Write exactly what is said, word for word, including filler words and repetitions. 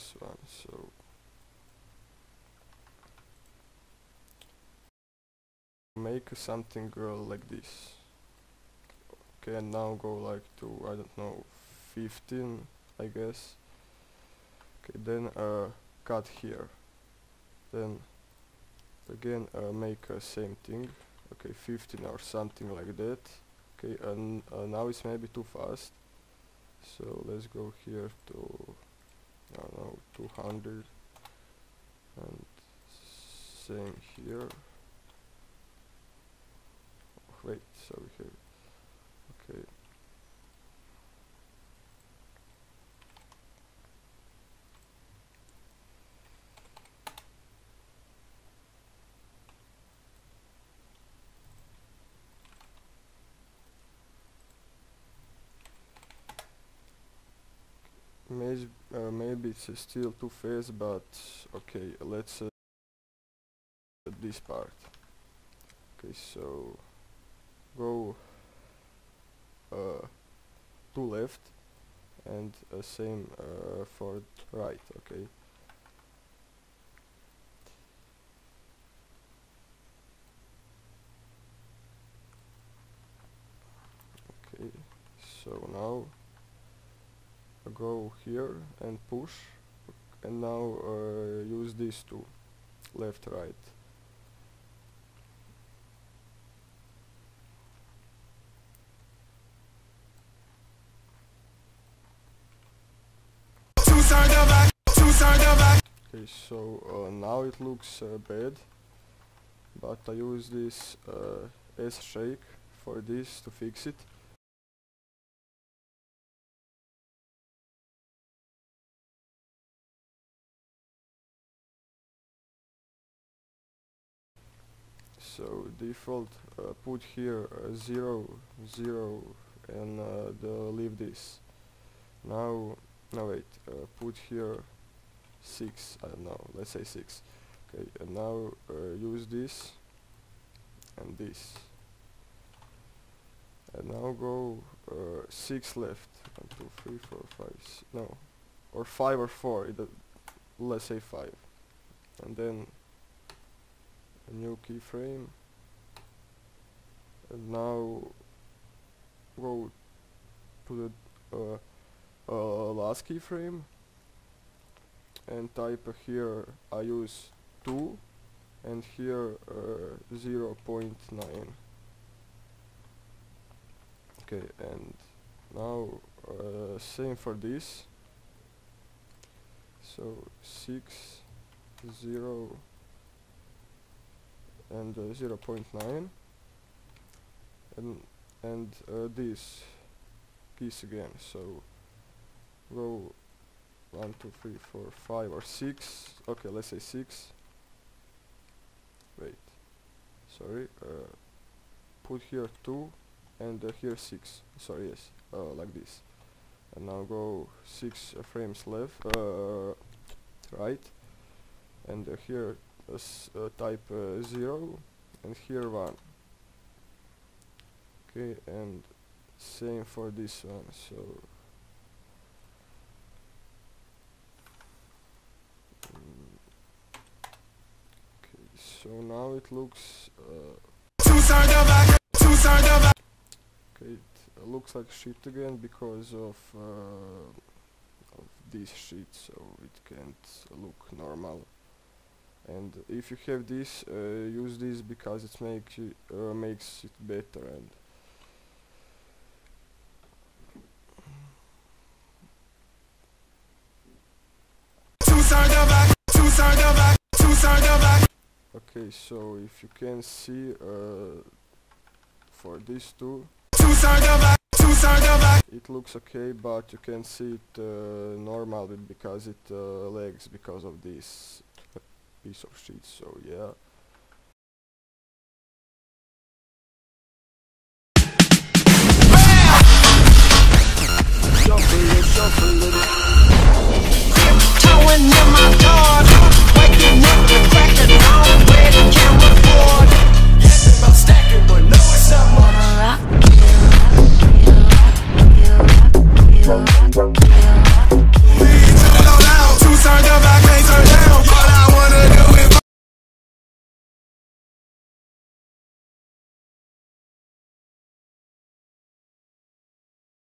this one. So make something girl like this. Okay, and now go like to, I don't know, fifteen, I guess. Okay, then uh, cut here. Then again uh, make uh, same thing. Okay, fifteen or something like that. Okay, and uh, now it's maybe too fast. So let's go here to, I don't know, two hundred, and same here. Oh, wait, so we have, okay. Uh, maybe it's uh, still too fast, but okay, let's uh, this part. Okay, so go uh, to left and uh, same uh, for right. Okay, okay, so now go here and push, and now uh, use these two, left, right. Okay, so uh, now it looks uh, bad, but I use this uh, S-Shake for this to fix it. So default uh, put here uh, zero zero and uh, the leave this. Now no wait, uh, put here six, I don't know, let's say six. Okay, and now uh, use this and this, and now go uh, six left, one two three four five six, no, or five or four, it, uh, let's say five, and then new keyframe, and now go to the uh, uh, last keyframe and type uh, here I use two and here uh, zero point nine. Okay, and now uh, same for this, so six zero and uh, zero point nine, and and uh, this piece again. So go one two three four five or six. Okay, let's say six. Wait, sorry. Uh, put here two and uh, here six. Sorry, yes, uh, like this. And now go six uh, frames left, uh, right, and uh, here. Uh, type uh, zero and here one. Okay, and same for this one. So okay, so now it looks uh, okay, it looks like shit again because of uh, of this shit, so it can't look normal. And if you have this, uh, use this because it makes it uh, makes it better. And okay, so if you can see uh, for these two, it looks okay, but you can see it uh, normally because it uh, lags because of this piece of shit. So yeah.